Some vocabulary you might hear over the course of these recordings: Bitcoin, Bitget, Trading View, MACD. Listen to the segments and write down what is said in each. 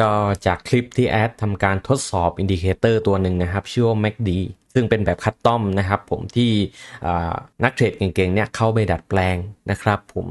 ก็จากคลิปที่แอดทำการทดสอบอินดิเคเตอร์ตัวหนึ่งนะครับชื่อว่า MACD ซึ่งเป็นแบบคัสตอมนะครับผมที่นักเทรดเก่งๆเนี่ยเข้าไปดัดแปลงนะครับผม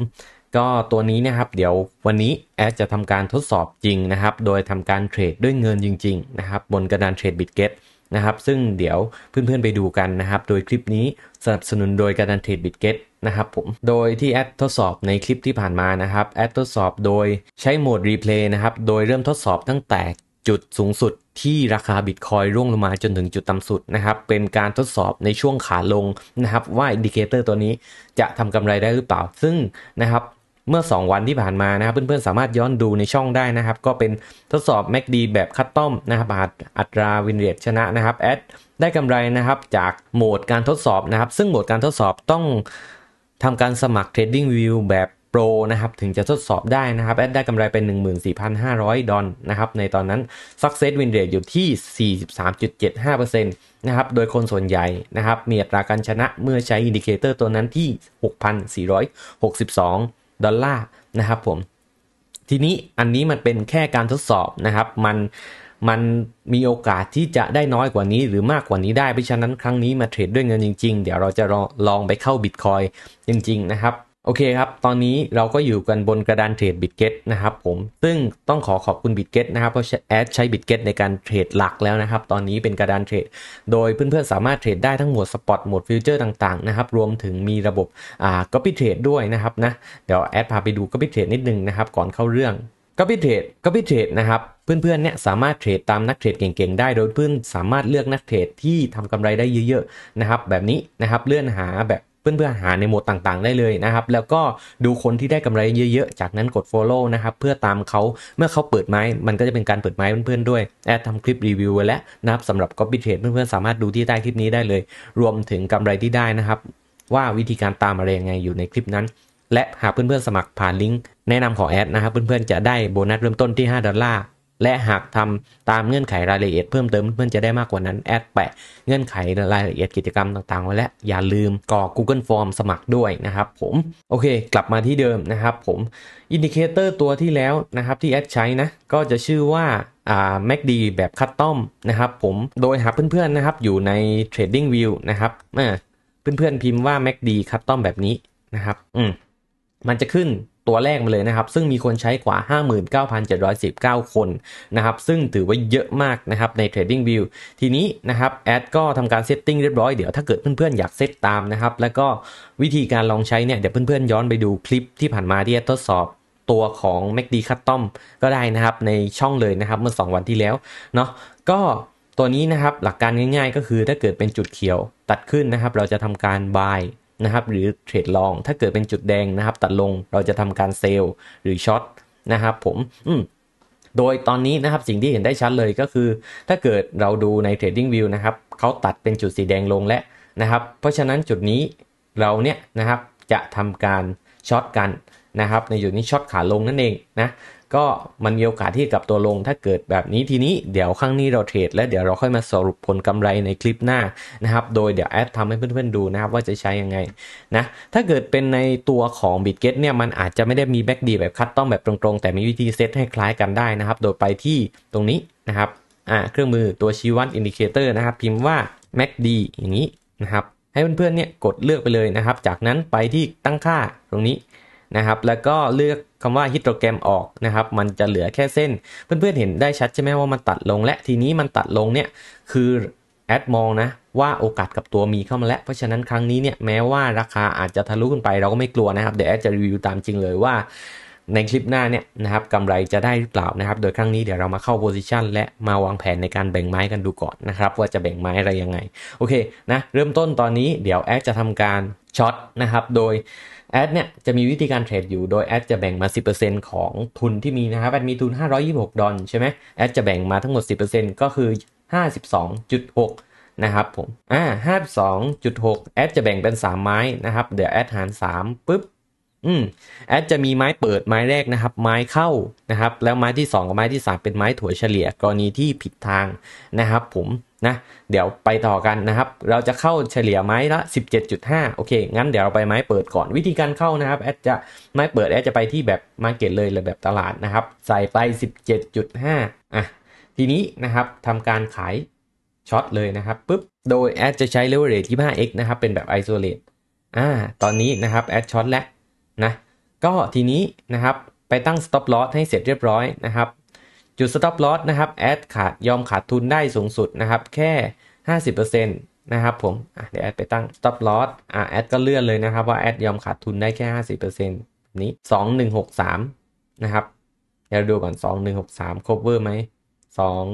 ก็ตัวนี้นะครับเดี๋ยววันนี้แอดจะทำการทดสอบจริงนะครับโดยทำการเทรดด้วยเงินจริงๆนะครับบนกระดานเทรด Bitget นะครับซึ่งเดี๋ยวเพื่อนๆไปดูกันนะครับโดยคลิปนี้สนับสนุนโดยกระดานเทรด Bitget นะครับผมโดยที่แอดทดสอบในคลิปที่ผ่านมานะครับแอดทดสอบโดยใช้โหมดรีเพลย์นะครับโดยเริ่มทดสอบตั้งแต่จุดสูงสุดที่ราคา Bitcoin ร่วงลงมาจนถึงจุดต่ำสุดนะครับเป็นการทดสอบในช่วงขาลงนะครับว่าอินดิเคเตอร์ตัวนี้จะทำกำไรได้หรือเปล่าซึ่งนะครับเมื่อ2วันที่ผ่านมานะครับเพื่อนๆสามารถย้อนดูในช่องได้นะครับก็เป็นทดสอบ MACD แบบคัสตอมนะครับอัตราวินเรทชนะนะครับแอดได้กำไรนะครับจากโหมดการทดสอบนะครับซึ่งโหมดการทดสอบต้องทำการสมัคร Trading View แบบโปรนะครับถึงจะทดสอบได้นะครับแอดได้กำไรเป็น $14,500 นะครับในตอนนั้น Success Win Rate อยู่ที่ 43.75% นะครับโดยคนส่วนใหญ่นะครับมีอัตราการชนะเมื่อใช้อินดิเคเตอร์ตัวนั้นที่ $6,462 นะครับผมทีนี้อันนี้มันเป็นแค่การทดสอบนะครับมันมีโอกาสที่จะได้น้อยกว่านี้หรือมากกว่านี้ได้เพราะฉะนั้นครั้งนี้มาเทรดด้วยเงินจริงๆเดี๋ยวเราจะลองไปเข้า Bitcoin จริงๆนะครับโอเคครับตอนนี้เราก็อยู่กันบนกระดานเทรด Bitget นะครับผมซึ่งต้องขอบคุณ Bitget นะครับเพราะแอดใช้ Bitget ในการเทรดหลักแล้วนะครับตอนนี้เป็นกระดานเทรดโดยเพื่อนๆสามารถเทรดได้ทั้งหมดสปอตหมดฟิวเจอร์ต่างๆนะครับรวมถึงมีระบบcopy trade ด้วยนะครับนะเดี๋ยวแอดพาไปดู copy trade นิดนึงนะครับก่อนเข้าเรื่อง copy trade นะครับเพื่อนๆเนี่ยสามารถเทรดตามนักเทรดเก่งๆได้โดยเพื่อนสามารถเลือกนักเทรดที่ทำกำไรได้เยอะๆนะครับแบบนี้นะครับเลื่อนหาแบบเพื่อนหาในโหมดต่างๆได้เลยนะครับแล้วก็ดูคนที่ได้กำไรเยอะๆจากนั้นกด follow นะครับเพื่อตามเขาเมื่อเขาเปิดไม้มันก็จะเป็นการเปิดไม้เพื่อนๆด้วยแอดทำคลิปรีวิวไว้แล้วนะครับสำหรับ copy trade เพื่อนๆสามารถดูที่ใต้คลิปนี้ได้เลยรวมถึงกำไรที่ได้นะครับว่าวิธีการตามอะไรยังไงอยู่ในคลิปนั้นและหากเพื่อนๆสมัครผ่านลิงก์แนะนำของแอดนะครับเพื่อนๆจะได้โบนัสเริ่มต้นที่$5และหากทำตามเงื่อนไขรายละเอียดเพิ่มเติมเพื่อนจะได้มากกว่านั้นแอดแปะเงื่อนไขรายละเอียดกิจกรรมต่างๆไว้แล้วอย่าลืมกรอก Google Form สมัครด้วยนะครับผมโอเคกลับมาที่เดิมนะครับผมอินดิเคเตอร์ตัวที่แล้วนะครับที่แอดใช้นะก็จะชื่อว่าMACD แบบคัสตอมนะครับผมโดยหากเพื่อนๆนะครับอยู่ใน Trading View นะครับเพื่อนๆพิมพ์ว่า MACD คัสตอมแบบนี้นะครับมันจะขึ้นตัวแรกมาเลยนะครับซึ่งมีคนใช้กว่า 59,719 คนนะครับซึ่งถือว่าเยอะมากนะครับใน Trading View ทีนี้นะครับแอดก็ทำการเซตติ้งเรียบร้อยเดี๋ยวถ้าเกิดเพื่อนๆอยากเซตตามนะครับแล้วก็วิธีการลองใช้เนี่ยเดี๋ยวเพื่อนๆย้อนไปดูคลิปที่ผ่านมาที่แอดทดสอบตัวของ MACD Custom ก็ได้นะครับในช่องเลยนะครับเมื่อ2วันที่แล้วเนาะก็ตัวนี้นะครับหลักการง่ายๆก็คือถ้าเกิดเป็นจุดเขียวตัดขึ้นนะครับเราจะทำการ buyนะครับหรือเทรดลองถ้าเกิดเป็นจุดแดงนะครับตัดลงเราจะทำการเซลล์หรือช็อตนะครับผมโดยตอนนี้นะครับสิ่งที่เห็นได้ชัดเลยก็คือถ้าเกิดเราดูใน Trading View นะครับเขาตัดเป็นจุดสีแดงลงและนะครับเพราะฉะนั้นจุดนี้เราเนี่ยนะครับจะทำการช็อตกันนะครับในจุดนี้ช็อตขาลงนั่นเองนะก็มันมีโอกาสที่กลับตัวลงถ้าเกิดแบบนี้ทีนี้เดี๋ยวข้างนี้เราเทรดแล้วเดี๋ยวเราค่อยมาสรุปผลกำไรในคลิปหน้านะครับโดยเดี๋ยวแอดทำให้เพื่อนๆดูนะครับว่าจะใช้ยังไงนะถ้าเกิดเป็นในตัวของ Bitget เนี่ยมันอาจจะไม่ได้มี MACD แบบคัสตอมแบบตรงๆแต่มีวิธีเซตให้คล้ายกันได้นะครับโดยไปที่ตรงนี้นะครับเครื่องมือตัวชี้วัดอินดิเคเตอร์นะครับพิมพ์ว่า MACD อย่างนี้นะครับให้เพื่อนๆเนี่ยกดเลือกไปเลยนะครับจากนั้นไปที่ตั้งค่าตรงนี้นะครับแล้วก็เลือกคำว่าฮิสโตแกรมออกนะครับมันจะเหลือแค่เส้นเพื่อนๆเห็นได้ชัดใช่ไหมว่ามันตัดลงและทีนี้มันตัดลงเนี่ยคือแอดมองนะว่าโอกาสกับตัวมีเข้ามาแล้วเพราะฉะนั้นครั้งนี้เนี่ยแม้ว่าราคาอาจจะทะลุขึ้นไปเราก็ไม่กลัวนะครับเดี๋ยวแอดจะรีวิวตามจริงเลยว่าในคลิปหน้าเนี่ยนะครับกำไรจะได้หรือเปล่านะครับโดยครั้งนี้เดี๋ยวเรามาเข้าโพซิชันและมาวางแผนในการแบ่งไม้กันดูก่อนนะครับว่าจะแบ่งไม้อะไรยังไงโอเคนะเริ่มต้นตอนนี้เดี๋ยวแอดจะทำการช็อตนะครับโดยแอดเนี่ยจะมีวิธีการเทรดอยู่โดยแอดจะแบ่งมา 10% ของทุนที่มีนะครับแอดมีทุน$526ใช่ไหมแอดจะแบ่งมาทั้งหมด 10% ก็คือ 52.6 นะครับผม52.6 แอดจะแบ่งเป็น3ไม้นะครับเดี๋ยวแอดหาร3ปุ๊บ แอดจะมีไม้เปิดไม้แรกนะครับไม้เข้านะครับแล้วไม้ที่2กับไม้ที่3เป็นไม้ถั่วเฉลี่ยกรณีที่ผิดทางนะครับผมนะเดี๋ยวไปต่อกันนะครับเราจะเข้าเฉลี่ยไม้ละ 17.5 โอเคงั้นเดี๋ยวเราไปไม้เปิดก่อนวิธีการเข้านะครับแอดจะไม้เปิดแอดจะไปที่แบบมาร์เก็ตเลยหรือแบบตลาดนะครับใส่ไป 17.5 ทีนี้นะครับทำการขายช็อตเลยนะครับปุ๊บโดยแอดจะใช้เลเวอเรจที่ 5x นะครับเป็นแบบ isolate ตอนนี้นะครับแอดช็อตแล้วนะก็ทีนี้นะครับไปตั้ง stop loss ให้เสร็จเรียบร้อยนะครับจุด stop loss นะครับแอดขาดยอมขาดทุนได้สูงสุดนะครับแค่ 50% นะครับผมเดี๋ยวแอดไปตั้ง stop loss แอดก็เลื่อนเลยนะครับว่าแอดยอมขาดทุนได้แค่ 50% นี้2163นะครับเดี๋ยวดูก่อน2163 cover ไหม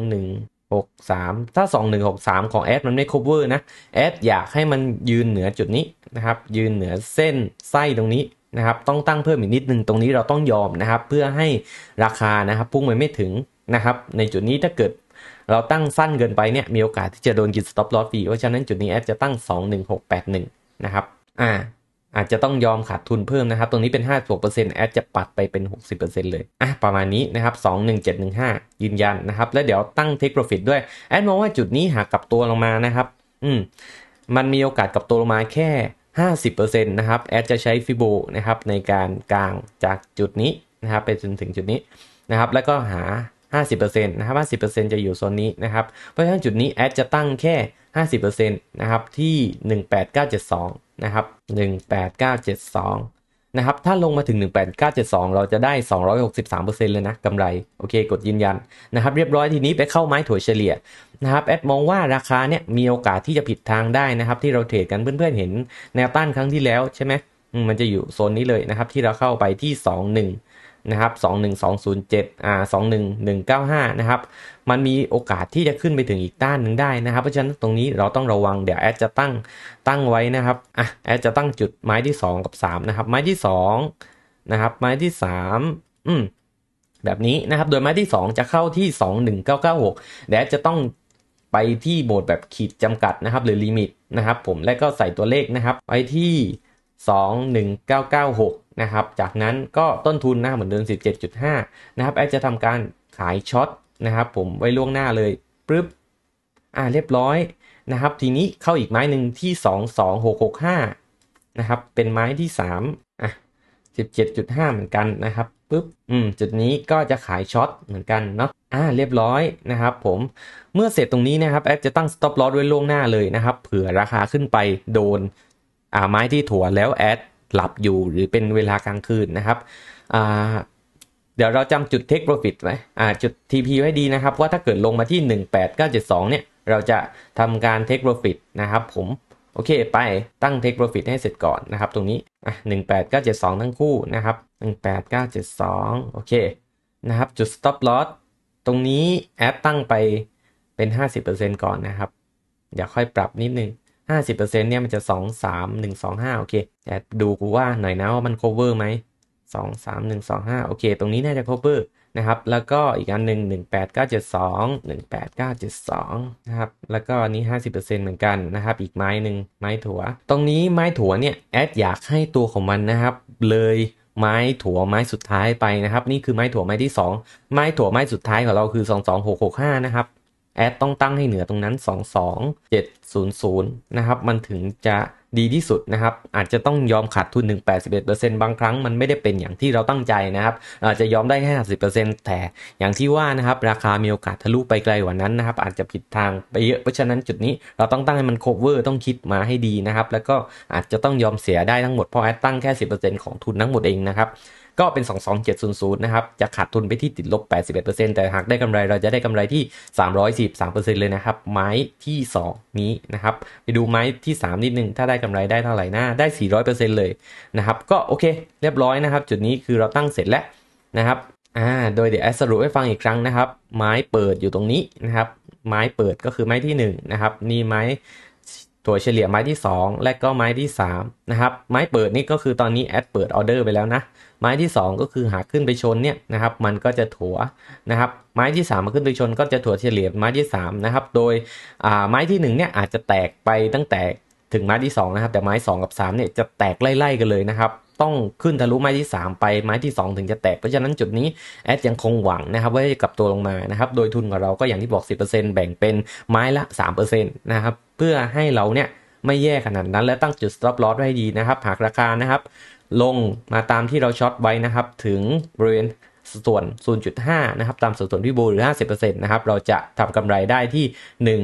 2163ถ้า2163ของแอดมันไม่ cover นะแอดอยากให้มันยืนเหนือจุดนี้นะครับยืนเหนือเส้นไส้ตรงนี้นะครับต้องตั้งเพิ่มอีกนิดนึงตรงนี้เราต้องยอมนะครับเพื่อให้ราคานะครับพุ่งไปไม่ถึงนะครับในจุดนี้ถ้าเกิดเราตั้งสั้นเกินไปเนี่ยมีโอกาสที่จะโดนกิน stop loss ฟรีเพราะฉะนั้นจุดนี้แอดจะตั้ง 21681 นะครับอาจจะต้องยอมขาดทุนเพิ่มนะครับตรงนี้เป็น 56% แอดจะปัดไปเป็น 60% เลยประมาณนี้นะครับ 21715 ยืนยันนะครับแล้วเดี๋ยวตั้ง take profit ด้วยแอดมองว่าจุดนี้หากกลับตัวลงมานะครับมันมีโอกาสกลับตัวลงมาแค่50% นะครับแอดจะใช้ฟิโบนะครับในการกลางจากจุดนี้นะครับไปจนถึงจุดนี้นะครับแล้วก็หา 50% นะครับ 50% จะอยู่โซนนี้นะครับเพราะฉะนั้นจุดนี้แอดจะตั้งแค่ 50% นะครับที่ 18972 นะครับ 18972 นะครับถ้าลงมาถึง 18972 เราจะได้ 263% เลยนะกำไรโอเคกดยืนยันนะครับเรียบร้อยทีนี้ไปเข้าไม้ถั่วเฉลี่ยนะครับแอดมองว่าราคาเนี่ยมีโอกาสที่จะผิดทางได้นะครับที่เราเทรดกันเพื่อนๆเห็นแนวต้านครั้งที่แล้วใช่ไหมมันจะอยู่โซนนี้เลยนะครับที่เราเข้าไปที่21นะครับ2120721195นะครับมันมีโอกาสที่จะขึ้นไปถึงอีกต้านหนึ่งได้นะครับเพราะฉะนั้นตรงนี้เราต้องระวังเดี๋ยวแอดจะตั้งไว้นะครับแอดจะตั้งจุดไม้ที่2กับ3นะครับไม้ที่2นะครับไม้ที่3แบบนี้นะครับโดยไม้ที่2จะเข้าที่21996เดี๋ยวจะต้องไปที่โหมดแบบขีดจำกัดนะครับหรือลิมิตนะครับผมแล้วก็ใส่ตัวเลขนะครับไปที่21996นะครับจากนั้นก็ต้นทุนหน้าเหมือนเดิม 17.5 นะครับแอดจะทำการขายช็อตนะครับผมไว้ล่วงหน้าเลยปึ๊บเรียบร้อยนะครับทีนี้เข้าอีกไม้หนึ่งที่22665นะครับเป็นไม้ที่3 17.5 เหมือนกันนะครับปุ๊บจุดนี้ก็จะขายช็อตเหมือนกันเนาะเรียบร้อยนะครับผมเมื่อเสร็จตรงนี้นะครับแอดจะตั้ง stop loss ไว้ล่วงหน้าเลยนะครับเผื่อราคาขึ้นไปโดนไม้ที่ถั่วแล้วแอดหลับอยู่หรือเป็นเวลากลางคืนนะครับเดี๋ยวเราจำจุด take profit ไว้จุด TP ไว้ดีนะครับว่าถ้าเกิดลงมาที่ 18972 เนี่ยเราจะทำการ take profit นะครับผมโอเคไปตั้ง take profit ให้เสร็จก่อนนะครับตรงนี้18972ทั้งคู่นะครับ18972โอเคนะครับจุด stop loss ตรงนี้แอดตั้งไปเป็น 50% ก่อนนะครับเดี๋ยวค่อยปรับนิดนึง 50% เนี่ยมันจะ 23125 โอเคแอดดูกูว่าหน่อยนะว่ามัน cover ไหม 23125 โอเคตรงนี้น่าจะ cover นะครับแล้วก็อีกอันหนึ่ง18972นะครับแล้วก็อันนี้ 50% เหมือนกันนะครับอีกไม้หนึ่งไม้ถั่วตรงนี้ไม้ถั่วเนี่ยแอดอยากให้ตัวของมันนะครับเลยไม้ถั่วไม้สุดท้ายไปนะครับนี่คือไม้ถั่วไม้ที่2ไม้ถั่วไม้สุดท้ายของเราคือ22665นะครับแอดต้องตั้งให้เหนือตรงนั้น22700นะครับมันถึงจะดีที่สุดนะครับอาจจะต้องยอมขาดทุนถึง 81% บางครั้งมันไม่ได้เป็นอย่างที่เราตั้งใจนะครับอาจจะยอมได้แค่ 50% แต่อย่างที่ว่านะครับราคามีโอกาสทะลุไปไกลกว่านั้นนะครับอาจจะผิดทางไปเยอะเพราะฉะนั้นจุดนี้เราต้องตั้งให้มัน cover ต้องคิดมาให้ดีนะครับแล้วก็อาจจะต้องยอมเสียได้ทั้งหมดเพราะแอดตั้งแค่ 10% ของทุนทั้งหมดเองนะครับก็เป็น 22700 นะครับจะขาดทุนไปที่ติดลบ 81% แต่หากได้กำไรเราจะได้กำไรที่ 343% เลยนะครับไม้ที่2นี้นะครับไปดูไม้ที่3นิดนึงถ้าได้กำไรได้เท่าไหร่นะได้ 400% เลยนะครับก็โอเคเรียบร้อยนะครับจุดนี้คือเราตั้งเสร็จแล้วนะครับโดยเดี๋ยวแอดสรุปให้ฟังอีกครั้งนะครับไม้เปิดอยู่ตรงนี้นะครับไม้เปิดก็คือไม้ที่1นะครับนี่ไม้ถั่วเฉลี่ยไม้ที่2และก็ไม้ที่3นะครับไม้เปิดนี่ก็คือตอนนี้แอดเปิดออเดอร์ไปแล้วนะไม้ที่2ก็คือหากขึ้นไปชนเนี่ยนะครับมันก็จะถั่วนะครับไม้ที่3มาขึ้นไปชนก็จะถั่วเฉลี่ยไม้ที่3นะครับโดยไม้ที่1เนี่ยอาจจะแตกไปตั้งแต่ถึงไม้ที่2นะครับแต่ไม้2กับ3เนี่ยจะแตกไล่ๆกันเลยนะครับ ต้องขึ้นทะลุไม้ที่3ไปไม้ที่2ถึงจะแตกเพราะฉะนั้นจุดนี้แอดยังคงหวังนะครับว่าจะกลับตัวลงมานะครับโดยทุนของเราก็อย่างที่บอก 10% แบ่งเป็นไม้ละ 3% นะครับเพื่อให้เราเนี่ยไม่แย่ขนาดนั้นและตั้งจุด stop loss ไว้ดีนะครับหากราคานะครับลงมาตามที่เราช็อตไว้นะครับถึงบริเวณส่วน 0.5 นะครับตามส่วนที่บูหรือ 50% นะครับเราจะทำกำไรได้ที่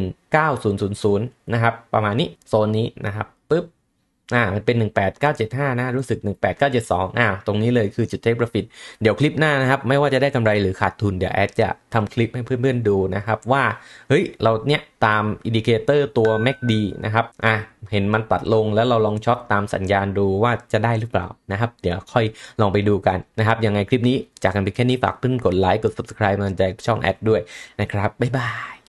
19000 นะครับประมาณนี้โซนนี้นะครับปึ๊บมันเป็น 18975 นะรู้สึก 18972 ตรงนี้เลยคือจุด take profit เดี๋ยวคลิปหน้านะครับไม่ว่าจะได้กำไรหรือขาดทุนเดี๋ยวแอดจะทำคลิปให้เพื่อนๆดูนะครับว่าเฮ้ยเราเนี่ยตามอินดิเคเตอร์ตัว MACD นะครับเห็นมันตัดลงแล้วเราลองช็อตตามสัญญาณดูว่าจะได้หรือเปล่านะครับเดี๋ยวค่อยลองไปดูกันนะครับยังไงคลิปนี้จากกันไปแค่นี้ฝากเพื่อนกดไลค์กด subscribe กำลังใจช่องแอดด้วยนะครับบ๊ายบาย